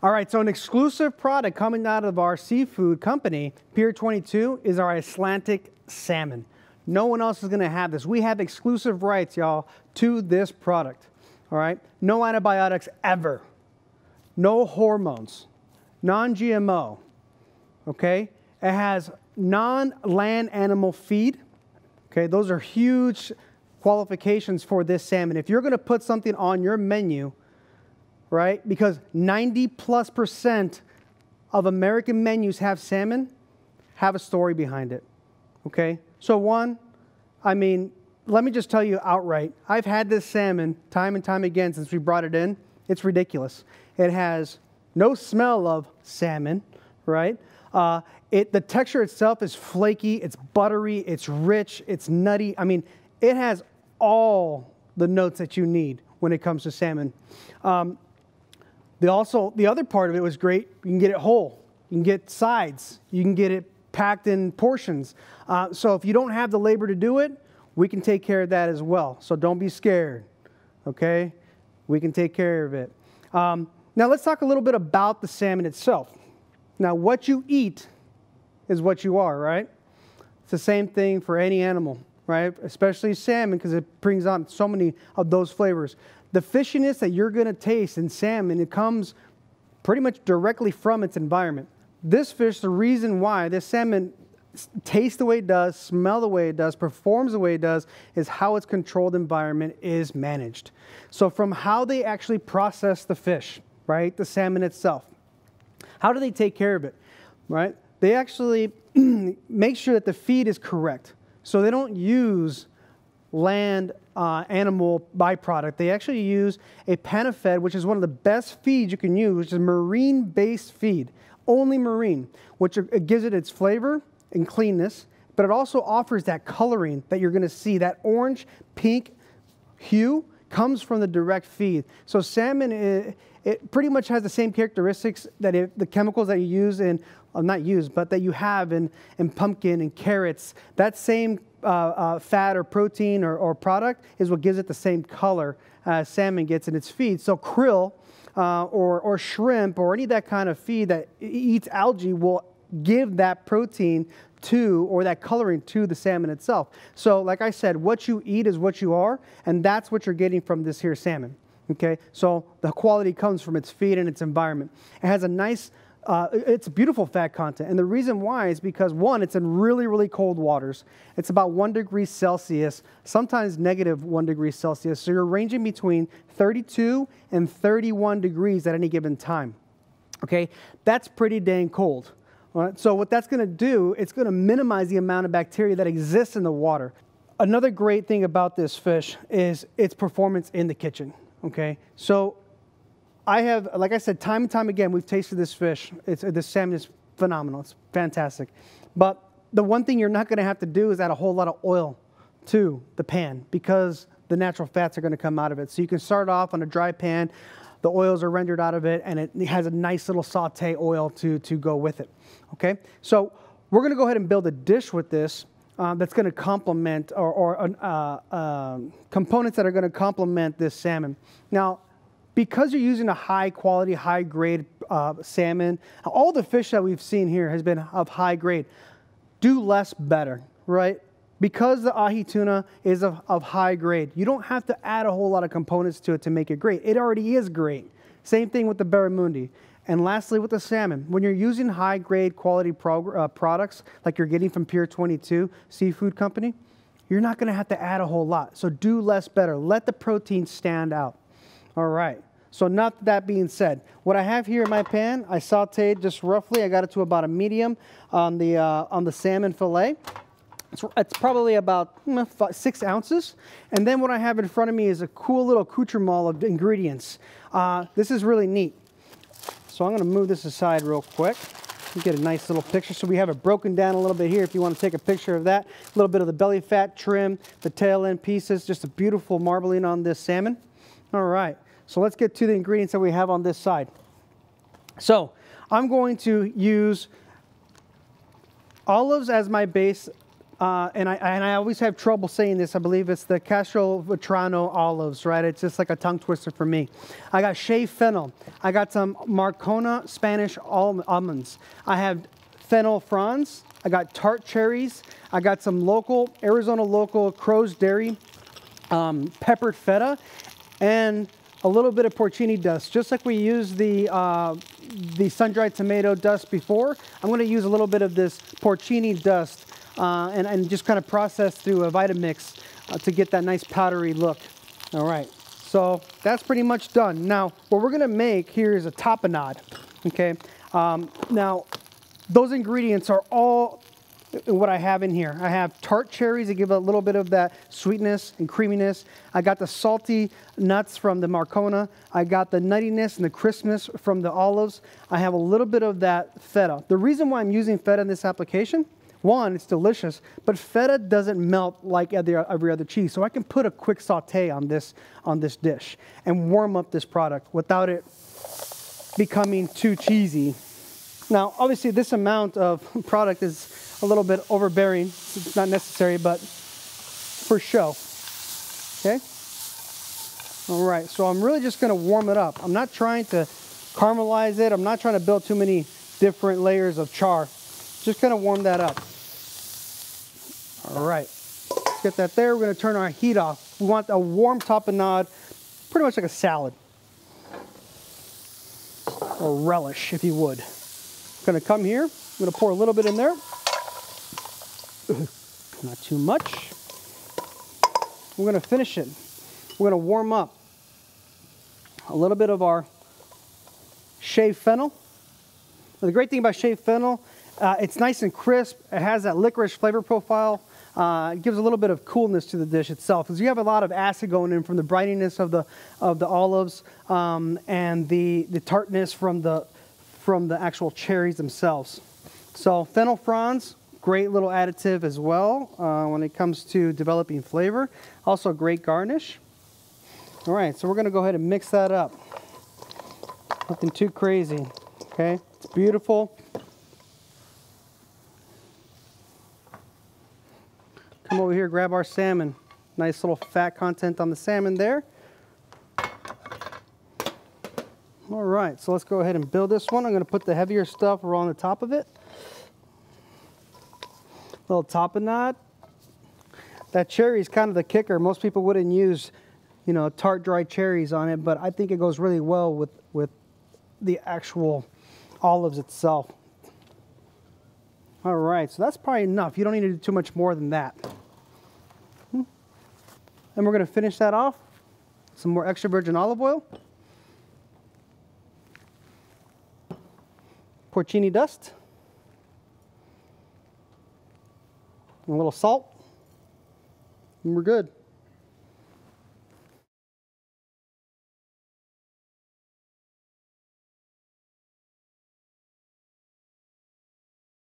All right, so an exclusive product coming out of our seafood company, Pier 22, is our Atlantic salmon. No one else is gonna have this. We have exclusive rights, y'all, to this product, all right? No antibiotics ever, no hormones, non-GMO, okay? It has non-land animal feed, okay? Those are huge qualifications for this salmon. If you're gonna put something on your menu, right? Because 90+% of American menus have salmon, have a story behind it, okay? So one, I mean, let me just tell you outright, I've had this salmon time and time again since we brought it in. It's ridiculous. It has no smell of salmon, right? The texture itself is flaky, it's buttery, it's rich, it's nutty. I mean, it has all the notes that you need when it comes to salmon. The other part of it was great. You can get it whole. You can get sides. You can get it packed in portions. So if you don't have the labor to do it, we can take care of that as well. So don't be scared, okay? We can take care of it. Now let's talk a little bit about the salmon itself. Now what you eat is what you are, right? It's the same thing for any animal, right? Especially salmon, because it brings on so many of those flavors. The fishiness that you're gonna taste in salmon, it comes pretty much directly from its environment. This fish, the reason why this salmon tastes the way it does, smell the way it does, performs the way it does, is how its controlled environment is managed. So from how they actually process the fish, right? The salmon itself. How do they take care of it, right? They actually make sure that the feed is correct. So they don't use land animal byproduct. They actually use a Panafed, which is one of the best feeds you can use, which is marine-based feed, only marine, which it gives it its flavor and cleanness, but it also offers that coloring that you're gonna see. That orange, pink hue comes from the direct feed. So salmon, it pretty much has the same characteristics that the chemicals that you use in, not use, but that you have in pumpkin and carrots. That same fat or protein or product is what gives it the same color as salmon gets in its feed. So krill or shrimp or any of that kind of feed that eats algae will give that protein to, or that coloring to, the salmon itself. So like I said, what you eat is what you are, and that's what you're getting from this here salmon. Okay, so the quality comes from its feed and its environment. It has a nice, it's beautiful fat content. And the reason why is because one, it's in really, really cold waters. It's about 1°C, sometimes -1°C. So you're ranging between 32 and 31 degrees at any given time. Okay, that's pretty dang cold. All right, so what that's gonna do, it's gonna minimize the amount of bacteria that exists in the water. Another great thing about this fish is its performance in the kitchen. Okay, so I have, like I said, time and time again, we've tasted this fish. This salmon is phenomenal. It's fantastic. But the one thing you're not going to have to do is add a whole lot of oil to the pan because the natural fats are going to come out of it. So you can start off on a dry pan. The oils are rendered out of it, and it has a nice little saute oil to go with it. Okay, so we're going to go ahead and build a dish with this. That's going to complement components that are going to complement this salmon. Now, because you're using a high quality, high grade salmon, all the fish that we've seen here has been of high grade. Do less better, right? Because the ahi tuna is of high grade, you don't have to add a whole lot of components to it to make it great. It already is great. Same thing with the barramundi. And lastly, with the salmon, when you're using high-grade quality products like you're getting from Pier 22 Seafood Company, you're not gonna have to add a whole lot. So do less better. Let the protein stand out. All right, so not that being said, what I have here in my pan, I sauteed just roughly, I got it to about a medium on the salmon fillet. It's probably about 6 ounces. And then what I have in front of me is a cool little accoutrement of ingredients. This is really neat. So I'm gonna move this aside real quick. You get a nice little picture. So we have it broken down a little bit here if you wanna take a picture of that. A little bit of the belly fat trim, the tail end pieces, just a beautiful marbling on this salmon. All right, so let's get to the ingredients that we have on this side. So I'm going to use olives as my base and I always have trouble saying this. I believe it's the Castelvetrano olives, right? It's just like a tongue twister for me. I got shaved fennel. I got some Marcona Spanish almonds. I have fennel fronds. I got tart cherries. I got some local, Arizona local Crow's Dairy peppered feta, and a little bit of porcini dust. Just like we used the sun-dried tomato dust before, I'm gonna use a little bit of this porcini dust and just kind of process through a Vitamix to get that nice powdery look. All right, so that's pretty much done. Now, what we're gonna make here is a tapenade, okay? Now, those ingredients are all what I have in here. I have tart cherries to give a little bit of that sweetness and creaminess. I got the salty nuts from the Marcona. I got the nuttiness and the crispness from the olives. I have a little bit of that feta. The reason why I'm using feta in this application, one, it's delicious, but feta doesn't melt like every other cheese. So I can put a quick saute on this dish and warm up this product without it becoming too cheesy. Now, obviously this amount of product is a little bit overbearing. It's not necessary, but for show, okay? All right, so I'm really just gonna warm it up. I'm not trying to caramelize it. I'm not trying to build too many different layers of char. Just gonna warm that up. All right, let's get that there. We're gonna turn our heat off. We want a warm tapenade, pretty much like a salad, or relish, if you would. Gonna come here, I'm gonna pour a little bit in there. Not too much. We're gonna finish it. We're gonna warm up a little bit of our shaved fennel. Now, the great thing about shaved fennel, it's nice and crisp. It has that licorice flavor profile. It gives a little bit of coolness to the dish itself, because you have a lot of acid going in from the brininess of the olives and the tartness from the actual cherries themselves. So fennel fronds, great little additive as well when it comes to developing flavor. Also great garnish. All right, so we're gonna go ahead and mix that up. Nothing too crazy, okay? It's beautiful. Come over here, grab our salmon. Nice little fat content on the salmon there. All right, so let's go ahead and build this one. I'm gonna put the heavier stuff right on the top of it. Little tapenade. That cherry is kind of the kicker. Most people wouldn't use, you know, tart dried cherries on it, but I think it goes really well with the actual olives itself. All right, so that's probably enough. You don't need to do too much more than that. And we're gonna finish that off. Some more extra virgin olive oil. Porcini dust, and a little salt, and we're good.